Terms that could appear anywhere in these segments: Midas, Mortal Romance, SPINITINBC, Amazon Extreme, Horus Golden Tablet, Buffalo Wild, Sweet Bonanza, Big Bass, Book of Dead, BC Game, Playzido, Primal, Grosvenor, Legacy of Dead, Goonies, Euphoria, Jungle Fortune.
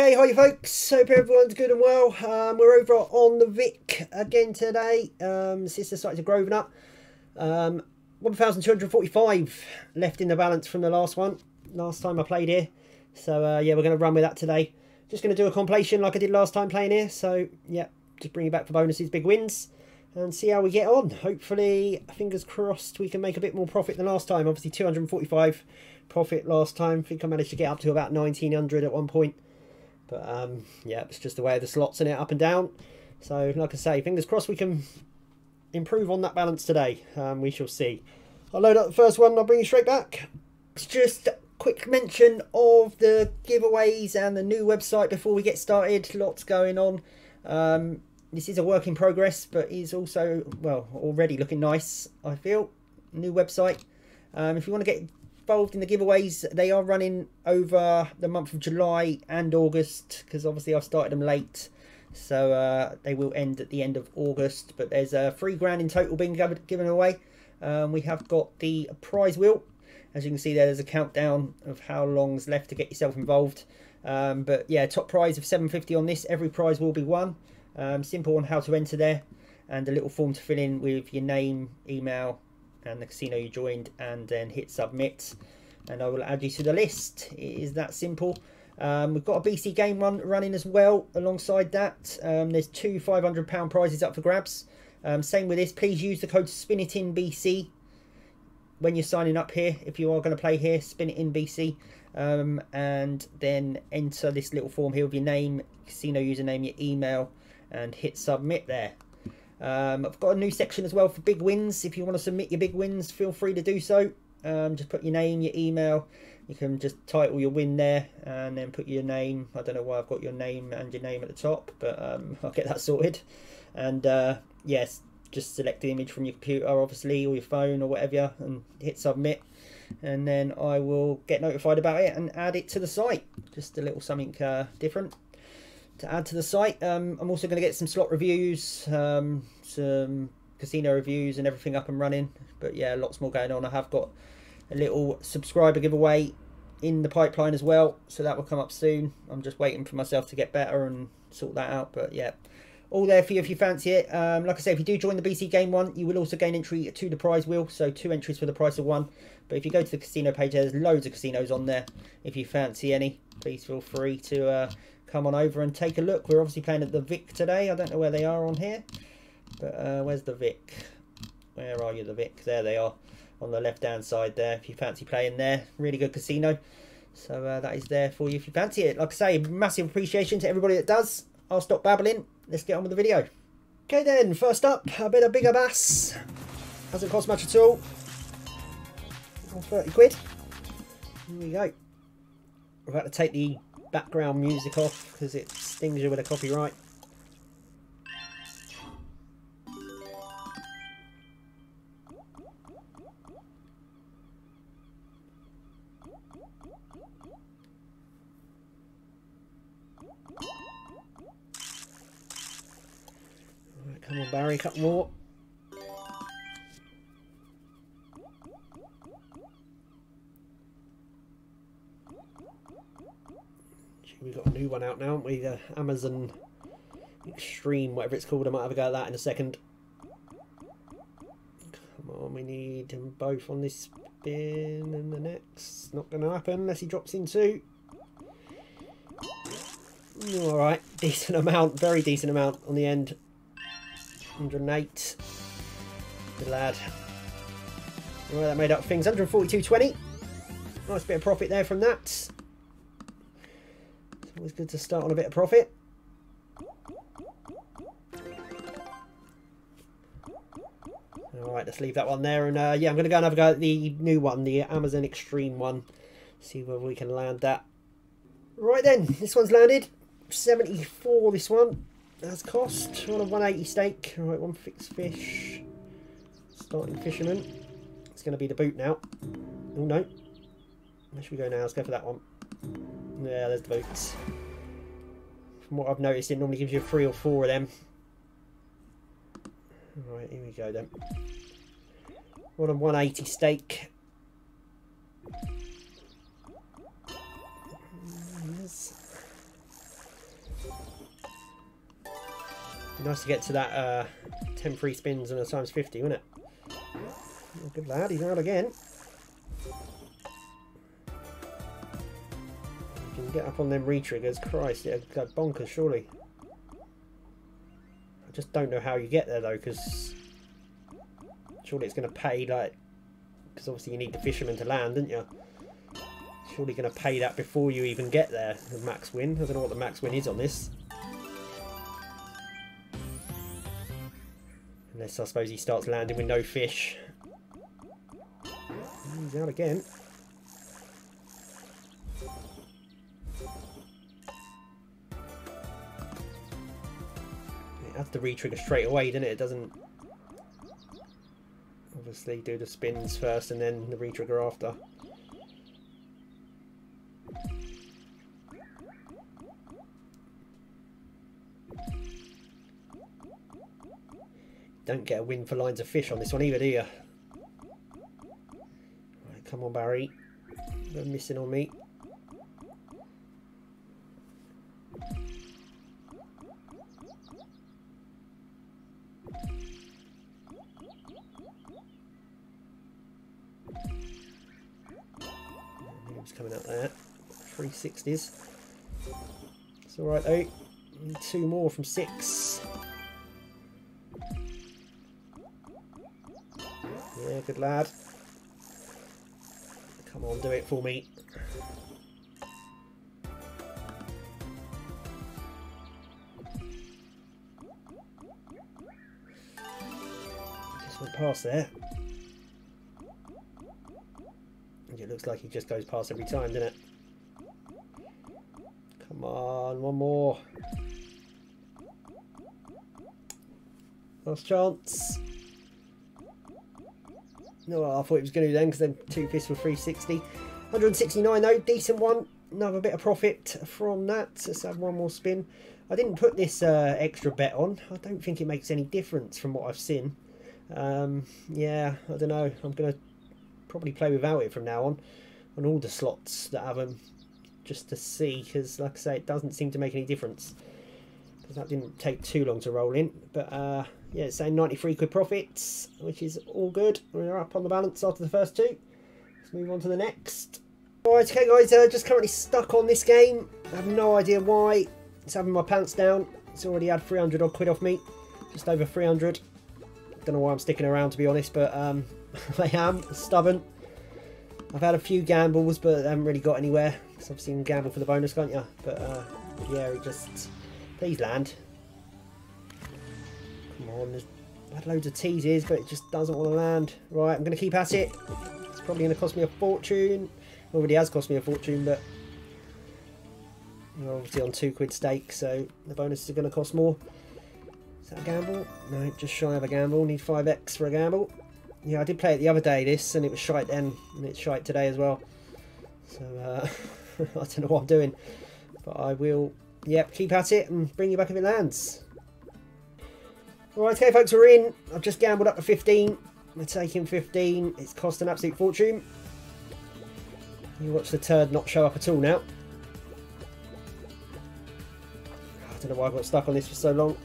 Okay, hi folks, hope everyone's good and well. We're over on the Vic again today. Sister site to Grosvenor. 1,245 left in the balance from the last one. Last time I played here. So yeah, we're going to run with that today. Just going to do a compilation like I did last time playing here. So yeah, just bring you back for bonuses, big wins. And see how we get on. Hopefully, fingers crossed, we can make a bit more profit than last time. Obviously 245 profit last time. I think I managed to get up to about 1,900 at one point. But yeah, it's just the way of the slots in it, up and down. So like I say, fingers crossed we can improve on that balance today. We shall see. I'll load up the first one and I'll bring you straight back. It's just a quick mention of the giveaways and the new website before we get started. Lots going on. This is a work in progress, but is also, well, already looking nice, I feel. New website. If you want to get involved in the giveaways, they are running over the month of July and August, because obviously I've started them late, so they will end at the end of August. But there's £3,000 in total being given away. We have got the prize wheel, as you can see there. There's a countdown of how long's left to get yourself involved. But yeah, top prize of £7.50 on this. Every prize will be won. Simple on how to enter there, and a little form to fill in with your name, email, and the casino you joined, and then hit submit and I will add you to the list. It is that simple. We've got a BC Game one running as well alongside that. There's two £500 prizes up for grabs. Same with this. Please use the code SPINITINBC when you're signing up here. If you are going to play here, SPINITINBC, and then enter this little form here with your name, casino username, your email, and hit submit there. I've got a new section as well for big wins. If you want to submit your big wins, feel free to do so. Just put your name, your email. You can just title your win there and then put your name. I don't know why I've got your name at the top, but I'll get that sorted. And yes, just select the image from your computer, obviously, or your phone or whatever, and hit submit. And then I will get notified about it and add it to the site. Just a little something different to add to the site. I'm also going to get some slot reviews, some casino reviews and everything up and running. But yeah, lots more going on. I have got a little subscriber giveaway in the pipeline as well, so that will come up soon. I'm just waiting for myself to get better and sort that out. But yeah, all there for you if you fancy it. Like I say, if you do join the BC Game one, you will also gain entry to the prize wheel, so two entries for the price of one. But if you go to the casino page, there's loads of casinos on there. If you fancy any, please feel free to come on over and take a look. We're obviously playing at the Vic today. I don't know where they are on here, but where's the Vic? Where are you, the Vic? There they are on the left hand side there, if you fancy playing there. Really good casino. So that is there for you if you fancy it. Like I say, massive appreciation to everybody that does. I'll stop babbling, let's get on with the video. Okay then, first up, a bit of Big Bass. Hasn't cost much at all. 30 quid. There we go. We're about to take the background music off because it stings you with a copyright. Right, come on Barry, a couple more. We've got a new one out now, haven't we? The Amazon Extreme, whatever it's called. I might have a go at that in a second. Come on, we need them both on this spin and the next. Not going to happen unless he drops in two. Alright, decent amount, very decent amount on the end. 108. Good lad. Alright, that made up things. 142.20. Nice bit of profit there from that. Always good to start on a bit of profit. Alright, let's leave that one there. And yeah, I'm going to go and have a go at the new one, the Amazon Extreme one. See whether we can land that. Right then, this one's landed. 74 this one. That's cost. We're on a 180 stake. Alright, one fixed fish. Starting fisherman. It's going to be the boot now. Oh no. Where should we go now? Let's go for that one. Yeah, there's the boots. From what I've noticed, it normally gives you 3 or 4 of them. Alright, here we go then. We're on a 180 stake. Yes. Be nice to get to that 10 free spins and a times 50, wouldn't it? Oh, good lad, he's out again. You can get up on them re-triggers, Christ, it'll go bonkers, surely. I just don't know how you get there, though, because surely it's going to pay, like... Because obviously you need the fisherman to land, don't you? Surely going to pay that before you even get there, the max win. I don't know what the max win is on this. Unless, I suppose, he starts landing with no fish. He's out again. It has to re-trigger straight away, doesn't it? It doesn't... Obviously, do the spins first and then the re-trigger after. Don't get a win for lines of fish on this one either, do you? Right, come on, Barry. They're missing on me. It's coming out there. 360s. It's alright, though. Need two more from 6. Yeah, good lad. Come on, do it for me. Just went past there. It looks like he just goes past every time, doesn't it? Come on, one more. Last chance. No, I thought it was going to then, because then two fish for 360. 169 though, decent one. Another bit of profit from that. Let's have one more spin. I didn't put this extra bet on. I don't think it makes any difference from what I've seen. Yeah, I don't know. I'm going to probably play without it from now on all the slots that have them, just to see, because like I say, it doesn't seem to make any difference. Because that didn't take too long to roll in, but... Yeah, it's saying 93 quid profits, which is all good. We're up on the balance after the first two. Let's move on to the next. Alright, okay guys, just currently stuck on this game. I have no idea why. It's having my pants down. It's already had 300 odd quid off me. Just over 300. Don't know why I'm sticking around, to be honest, but I am stubborn. I've had a few gambles, but I haven't really got anywhere. Because obviously you can gamble for the bonus, can't you? But yeah, it just... Please land. Come on, there's had loads of teases, but it just doesn't want to land. Right, I'm going to keep at it. It's probably going to cost me a fortune. It already has cost me a fortune, but we're obviously on 2 quid stake, so the bonuses are going to cost more. Is that a gamble? No, just shy of a gamble. Need 5x for a gamble. Yeah, I did play it the other day, this, and it was shite then, and it's shite today as well. So, I don't know what I'm doing, but I will, yep, keep at it and bring you back if it lands. Right, okay folks, we're in. I've just gambled up to 15. We're taking 15. It's cost an absolute fortune. You watch the turd not show up at all now. I don't know why I got stuck on this for so long.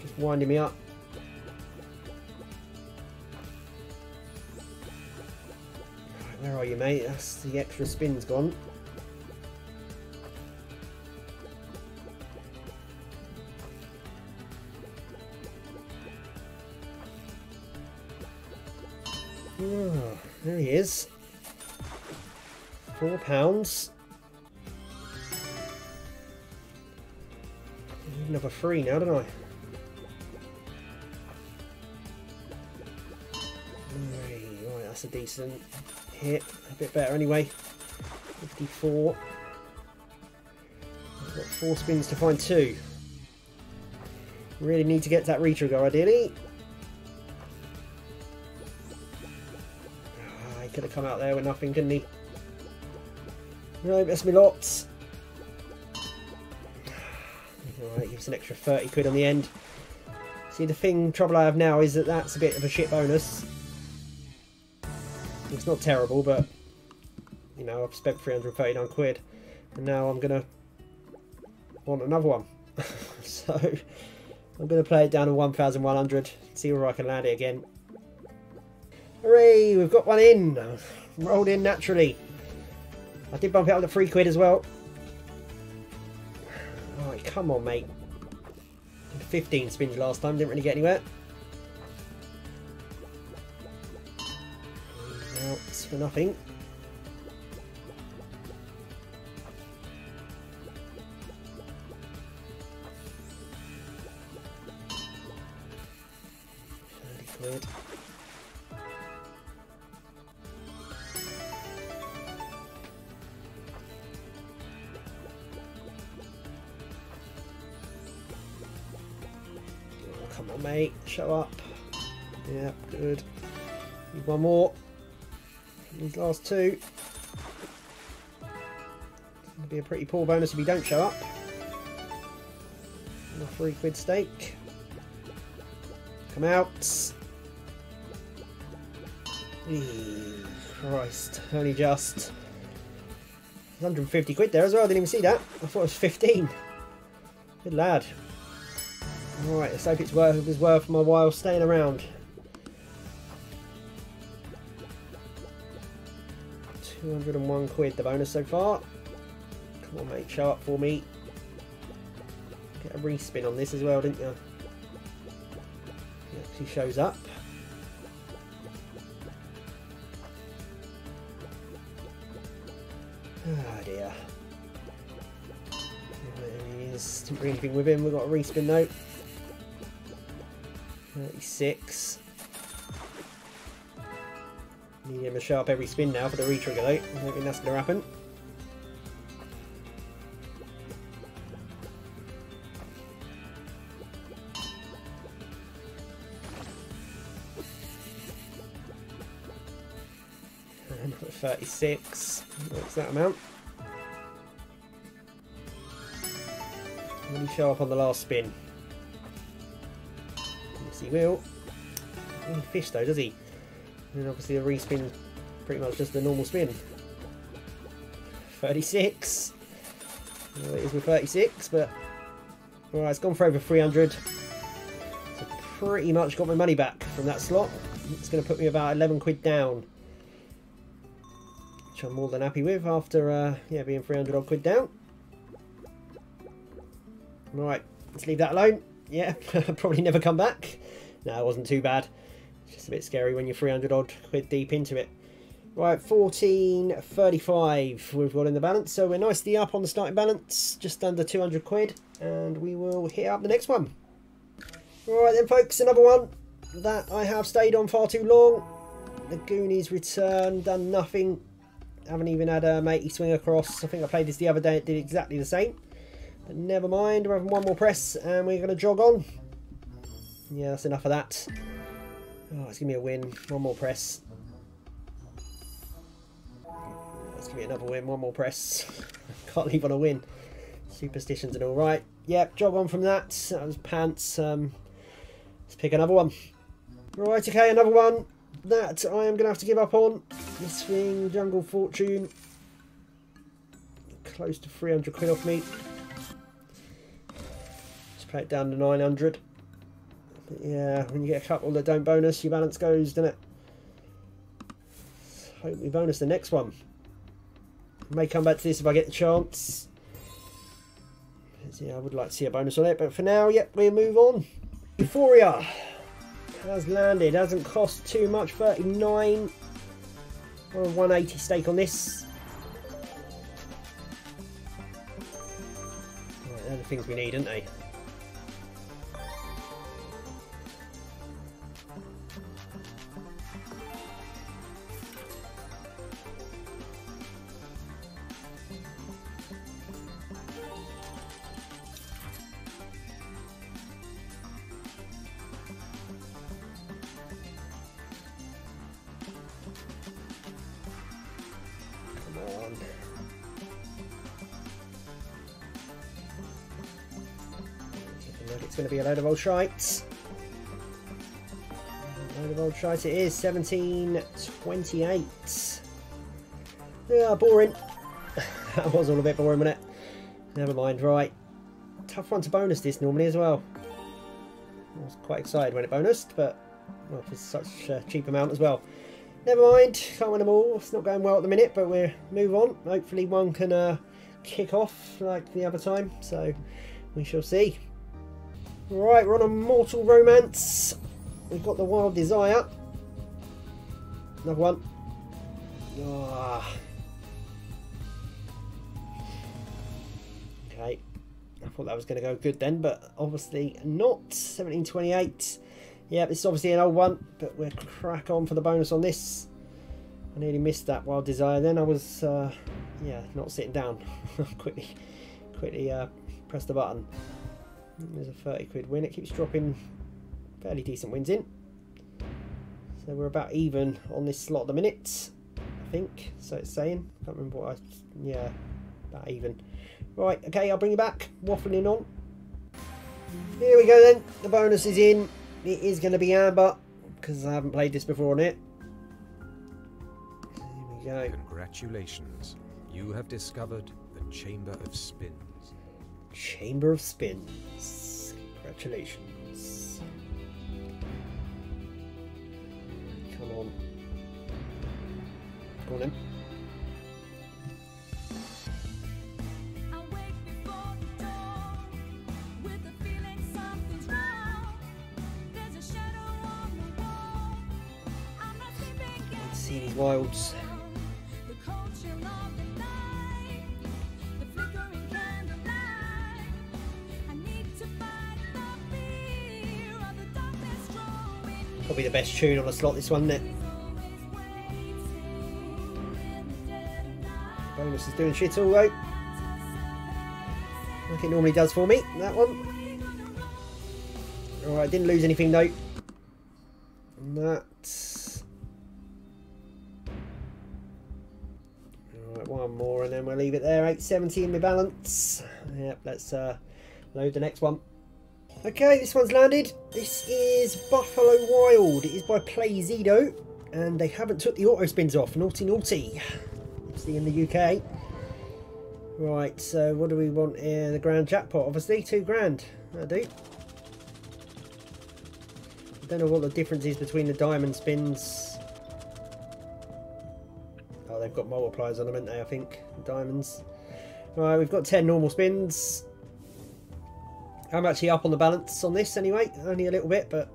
Just winding me up. Right, where are you, mate? That's the extra spins gone. Oh, there he is. £4. I need another 3 now, don't I? Right, that's a decent hit. A bit better anyway. 54. I've got 4 spins to find 2. Really need to get that re-trigger ideally. Could have come out there with nothing, couldn't he? No, that's me lots. Alright, gives an extra 30 quid on the end. See, the trouble I have now is that that's a bit of a shit bonus. It's not terrible, but you know, I've spent 339 quid and now I'm gonna want another one. So I'm going to play it down to 1,100, see where I can land it again. Hooray, we've got one in. Rolled in naturally. I did bump it up to £3 as well. Alright, come on, mate. 15 spins last time, didn't really get anywhere. Well, it's for nothing. Come on, mate, show up. Yeah, good. Need one more. These last two. It'll be a pretty poor bonus if you don't show up. And a £3 stake. Come out. Eee, Christ, only just. £150 there as well, I didn't even see that. I thought it was 15. Good lad. Alright, let's hope it was worth my while staying around. 201 quid the bonus so far. Come on, mate, show up for me. Get a respin on this as well, didn't you? He actually shows up. Oh dear. There he is. Didn't bring anything with him. We've got a respin though. 36. Need him to show up every spin now for the re-trigger though. I don't think that's going to happen. And 36. What's that amount? Will he show up on the last spin? He will. He doesn't fish though, does he? And obviously the respin, pretty much just the normal spin. 36. Well, it is with 36, but alright, it's gone for over 300. So pretty much got my money back from that slot. It's going to put me about 11 quid down, which I'm more than happy with after yeah, being 300 odd quid down. Alright, let's leave that alone. Yeah, probably never come back. No, it wasn't too bad. It's just a bit scary when you're 300 odd quid deep into it. Right, 14.35 we've got in the balance, so we're nicely up on the starting balance, just under 200 quid, and we will hit up the next one. Right then, folks, another one that I have stayed on far too long. The Goonies return, done nothing. Haven't even had a matey swing across. I think I played this the other day, it did exactly the same. But never mind, we're having one more press and we're going to jog on. Yeah, that's enough of that. Oh, it's going to be a win. One more press. That's going to be another win. One more press. Can't leave on a win. Superstitions and all. Right. Yep, jog on from that. That was pants. Let's pick another one. Right, okay, another one that I am going to have to give up on. This thing, Jungle Fortune. Close to 300 quid off me. Play it down to 900. But yeah, when you get a couple that don't bonus, your balance goes, doesn't it? Hope we bonus the next one. I may come back to this if I get the chance. Yeah, I would like to see a bonus on it, but for now, yep, we move on. Euphoria has landed, hasn't cost too much. 39. Or a 180 stake on this. Right, they're the things we need, aren't they? It's going to be a load of old shite. A load of old shite it is. 17.28. Yeah, boring. That was all a bit boring, wasn't it? Never mind, right. Tough one to bonus this normally as well. I was quite excited when it bonused, but well, for such a cheap amount as well. Never mind, can't win them all. It's not going well at the minute, but we'll move on. Hopefully one can kick off like the other time, so we shall see. Right, we're on a Mortal Romance. We've got the Wild Desire. Another one. Oh. Okay, I thought that was going to go good then, but obviously not. 1728. Yeah, this is obviously an old one, but we'll crack on for the bonus on this. I nearly missed that Wild Desire then. I was, yeah, not sitting down. quickly press the button. There's a 30 quid win. It keeps dropping fairly decent wins in. So we're about even on this slot at the minute, I think. So it's saying. I can't remember what I... Yeah, about even. Right, okay, I'll bring you back. Waffling on. Here we go then. The bonus is in. It is going to be amber, because I haven't played this before on it. Here we go. Congratulations. You have discovered the Chamber of Spin. Chamber of Spins. Congratulations. Come on. Go on in. Let's see these wilds. Be the best tune on the slot, this one, isn't it? Bonus is doing shit all right, like it normally does for me, that one. Alright, didn't lose anything though. And that. Alright, one more and then we'll leave it there. 870 in my balance. Yep, let's load the next one. Okay, this one's landed. This is Buffalo Wild. It is by Playzido, and they haven't took the auto spins off. Naughty, naughty. Obviously in the UK. Right, so what do we want here? The grand jackpot, obviously. 2 grand. That'll do. I don't know what the difference is between the diamond spins. Oh, they've got multipliers on them, haven't they, I think. Diamonds. Right, we've got 10 normal spins. I'm actually up on the balance on this anyway, only a little bit, but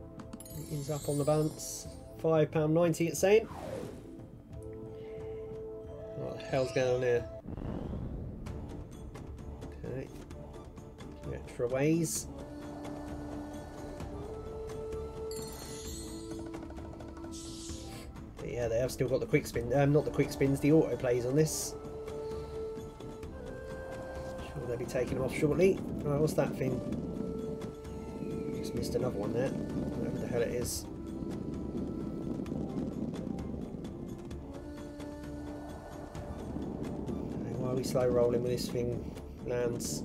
it is up on the balance. £5.90 it's saying. What the hell's going on here? Okay. Extra ways. But yeah, they have still got the quick spin, not the quick spins, the auto plays on this. They'll be taking them off shortly. Right, what's that thing? Just missed another one there. Whatever the hell it is. Okay, why are we slow rolling when this thing lands?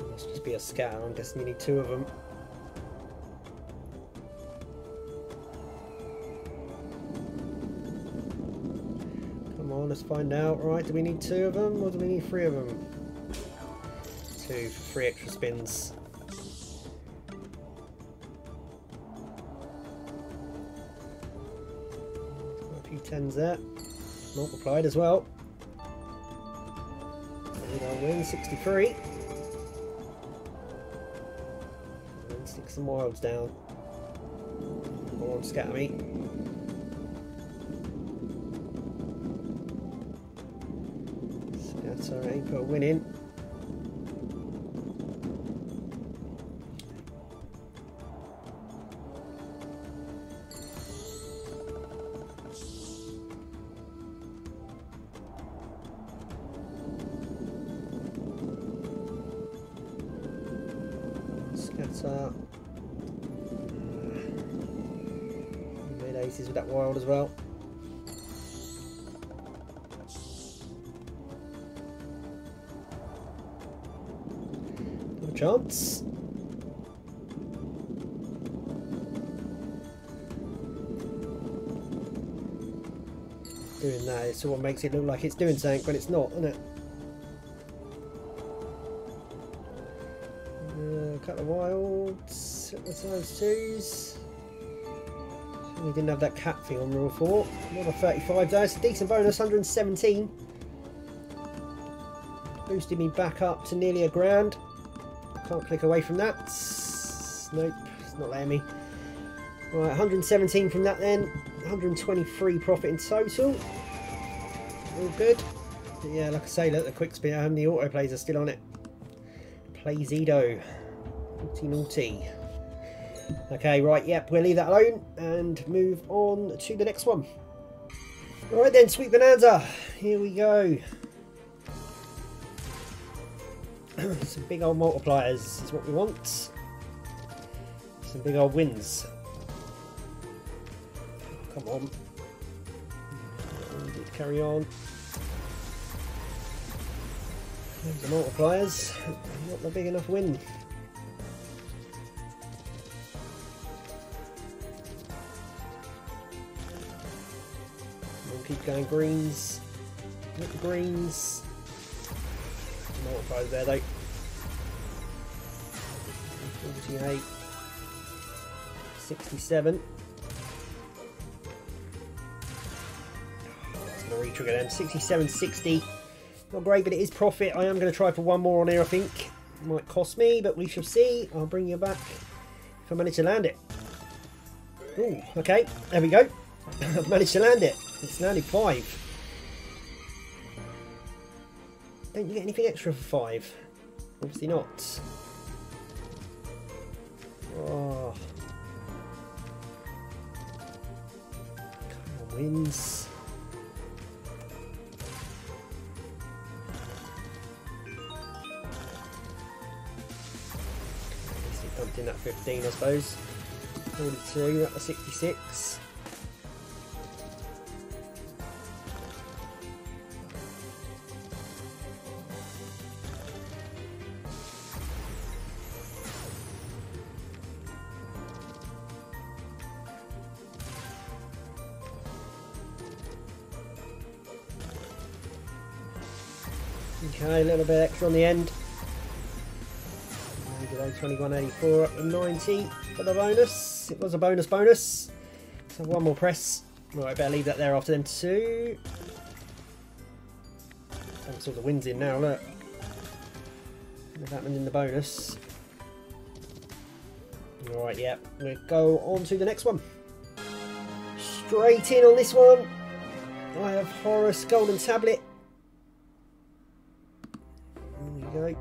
It must just be a scatter. I'm guessing you need 2 of them. Let's find out. Right, do we need 2 of them or do we need 3 of them? 2 for 3 extra spins. Got a few 10s there. Multiplied as well. And I'll win 63. And stick some wilds down. Go on, scatter me. Sorry, put a win in. Scatter. Made aces with that wild as well. Chance. doing that. It sort of makes it look like it's doing something when it's not, doesn't it? A couple of wilds, size twos. We didn't have that cat thing on rule 4. Another 35 though, it's a decent bonus, 117. Boosted me back up to nearly a grand. Can't click away from that. Nope, it's not letting me. Right, 117 from that then. 123 profit in total. All good. But yeah, like I say, look, the quick spin at home, the autoplays are still on it. Playzido. Naughty, naughty. Okay, right, yep, we'll leave that alone and move on to the next one. Alright then, Sweet Bonanza. Here we go. Some big old multipliers is what we want. Some big old wins. Come on. Carry on. There's the multipliers. Not the big enough win. We'll keep going. Greens. Look at the greens. Multipliers there though. 48. 67. Gonna re-trigger them. 67.60. Not great, but it is profit. I am going to try for one more on here, I think. It might cost me, but we shall see. I'll bring you back if I manage to land it. Ooh, okay. There we go. I've managed to land it. It's landed 5. Don't you get anything extra for 5? Obviously not. Oh. Come on, wins. In that 15, I suppose. 42, that was 66. Okay, a little bit extra on the end. 2184 up to 90 for the bonus. It was a bonus. So one more press. Right, better leave that there after them too. That's all the wins in now, look. That happened in the bonus. Alright, yeah, we'll go on to the next one. Straight in on this one. I have Horus Golden Tablet. There we go.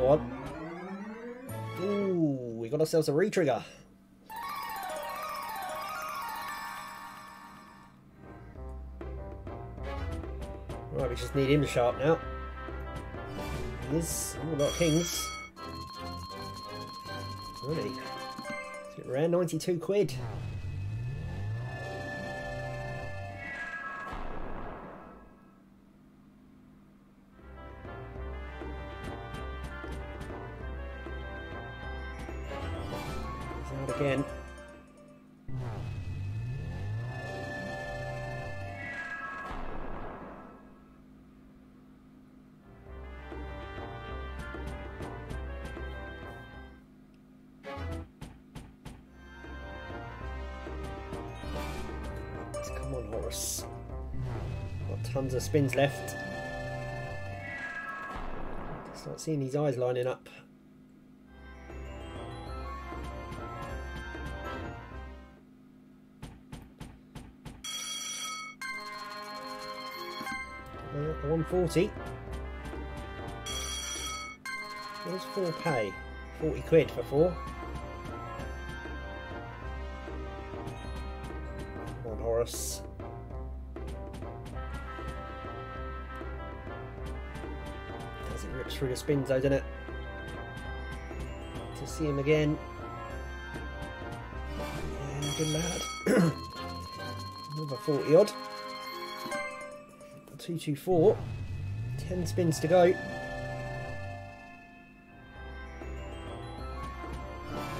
On. Ooh, we got ourselves a re-trigger. Right, we just need him to show up now. He is. Ooh, a lot of kings. Really? It's a bit rare, 92 quid. Again. Come on, Horus. Got tons of spins left. Start seeing these eyes lining up. The 140. What does 4 pay? 40 quid for 4. Come on, Horus. As it rips through the spins though, doesn't it? To see him again. Yeah, good lad. Another 40 odd. 224, 10 spins to go.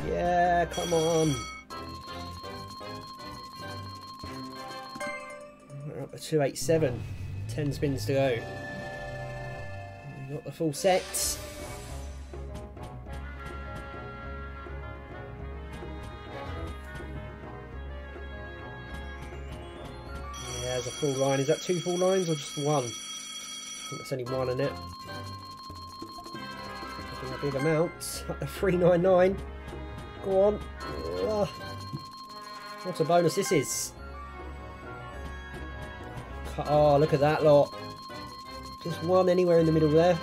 Yeah, come on. up to 287. 10 spins to go. We've got the full set. Yeah, there's a full line. Is that two full lines or just one? I think that's only one in it. Looking at big amounts. Up to 399. Go on. Ugh. What a bonus this is. Oh, look at that lot. Just one anywhere in the middle there.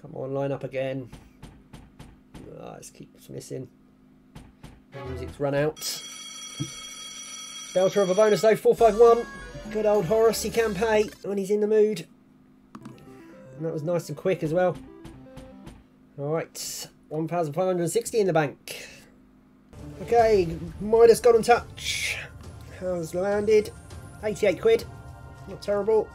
Come on, line up again. Oh, this keeps missing. The music's run out. Belter of a bonus though, 451. Good old Horus, he can pay when he's in the mood. And that was nice and quick as well. Alright, 1,560 in the bank. Okay, Midas Golden Touch has landed. 88 quid. Not terrible.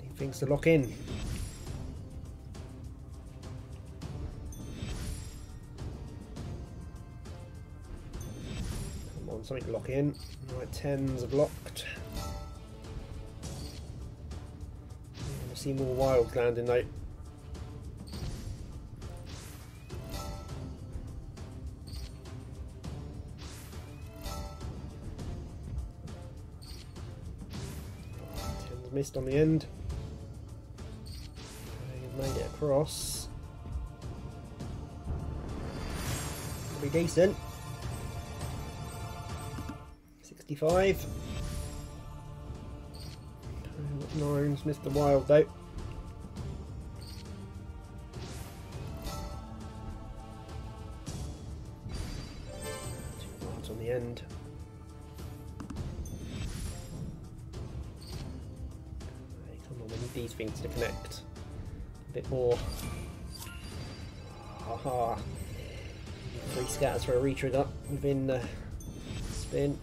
Need things to lock in. Something lock in. Right, tens are blocked. We'll see more wilds landing though. Tens missed on the end. They've made it across. That'll be decent. 65. Nines missed the wild though. Two wilds on the end. Right, come on, we need these things to connect a bit more. Haha. Three scatters for a retrigger within the spin.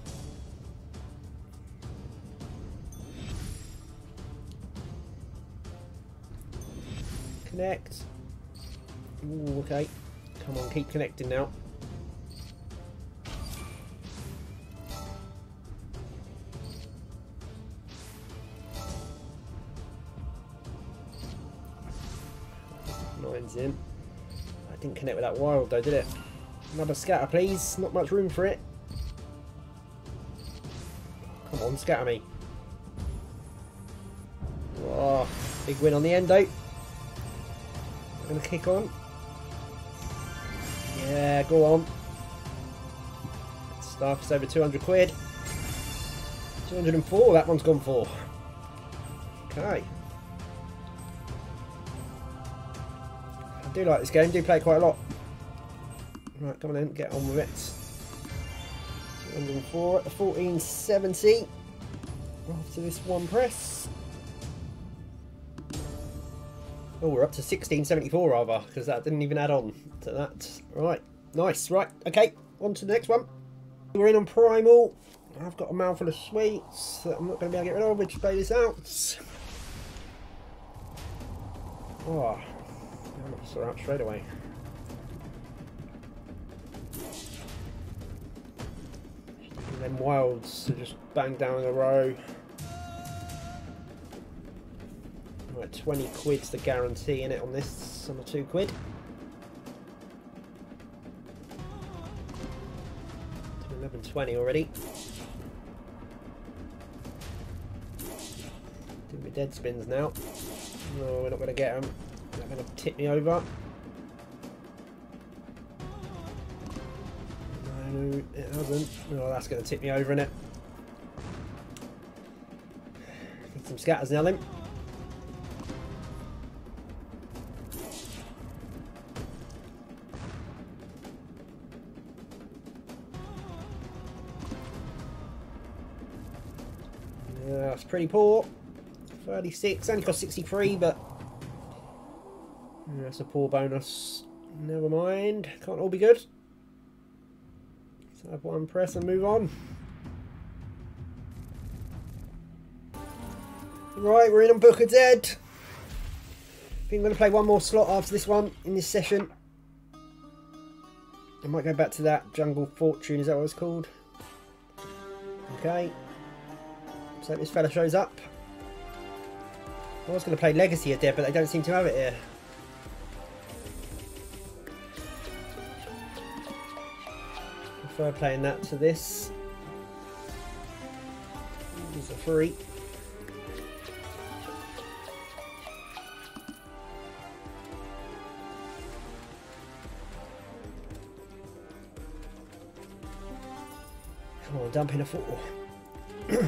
Connect. Ooh, okay. Come on, keep connecting now. Nine's in. I didn't connect with that wild though, did it? Another scatter, please. Not much room for it. Come on, scatter me. Oh, big win on the end though. Gonna kick on. Yeah, go on. Good stuff. It's over 200 quid. 204, that one's gone for. Okay. I do like this game, do play quite a lot. Right, come on then, get on with it. 204 at the 1470. After this one press. Oh, we're up to 1674 rather, because that didn't even add on to that. Right, nice. Right, okay, on to the next one. We're in on Primal. I've got a mouthful of sweets that I'm not going to be able to get rid of. We'll just play this out. Oh, I'm going to sort out straight away. And then wilds to just bang down in a row. Right, 20 quid's the guarantee in it on this, on the 2 quid. 11.20 already. Doing my dead spins now. No, we're not going to get them. They're going to tip me over. No, it hasn't. Oh, that's going to tip me over, innit? Need some scatters now then. That's pretty poor. 36, only cost 63, but that's a poor bonus. Never mind, can't all be good. Have one press and move on. Right, we're in on Book of Dead. I think I'm going to play one more slot after this one in this session. I might go back to that Jungle Fortune, is that what it's called? Okay. So this fella shows up. I was going to play Legacy of Dead, but they don't seem to have it here. I prefer playing that to this. There's a free. Come on, dump in a four. Take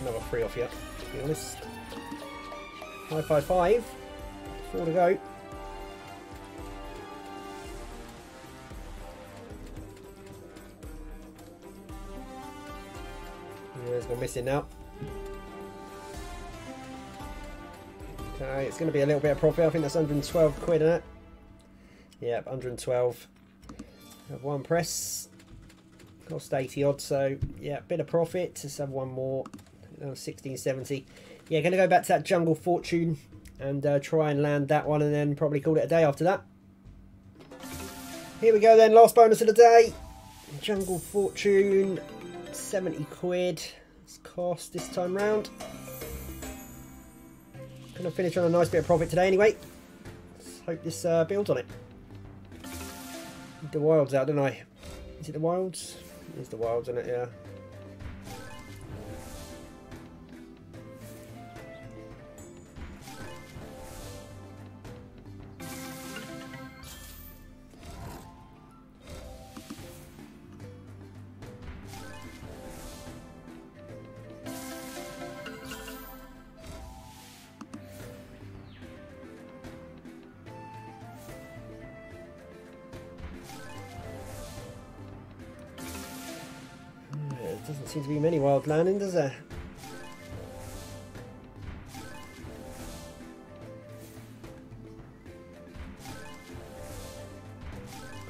another three off you, to be honest. 555. 4 to go. There's one missing now. Okay, it's going to be a little bit of profit. I think that's 112 quid, isn't it? Yep, 112. Have one press. Cost 80 odd, so yeah, bit of profit. Just have one more. 1670. Yeah, gonna go back to that Jungle Fortune and try and land that one, and then probably call it a day after that. Here we go then, last bonus of the day. Jungle Fortune, 70 quid. It's cost this time round. Gonna finish on a nice bit of profit today anyway. Let's hope this builds on it. Need the wilds out, don't I? Is it the wilds? It is the wilds, isn't it? Yeah. Doesn't seem to be many wild landing, does there?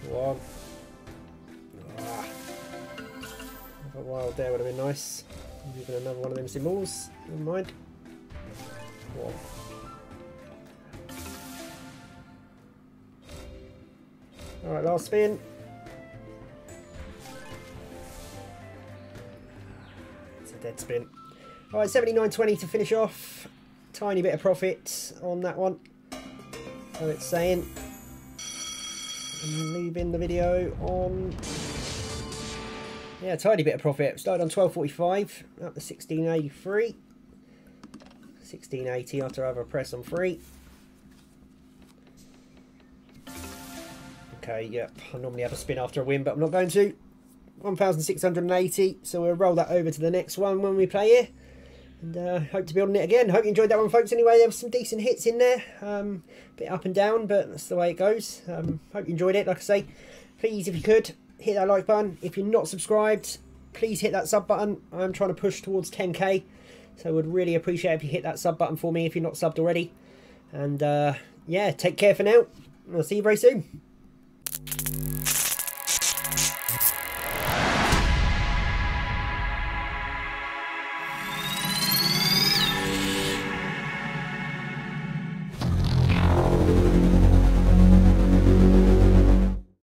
Go on. Ah. Another wild there would have been nice. Even another one of them symbols. Never mind. Go on. Alright, last spin. Dead spin. All right, 79.20 to finish off. Tiny bit of profit on that one. So it's saying. I'm leaving the video on. Yeah, tiny bit of profit. Started on 12.45 up to 16.83. 16.80 after I have a press on three. Okay, yep. I normally have a spin after a win, but I'm not going to. 1,680, so we'll roll that over to the next one when we play here, and hope to be on it again. Hope you enjoyed that one, folks. Anyway, there were some decent hits in there, bit up and down, but that's the way it goes. Hope you enjoyed it. Like I say, please, if you could, hit that like button. If you're not subscribed, please hit that sub button. I'm trying to push towards 10k, so would really appreciate if you hit that sub button for me if you're not subbed already. And yeah, take care for now, and I'll see you very soon.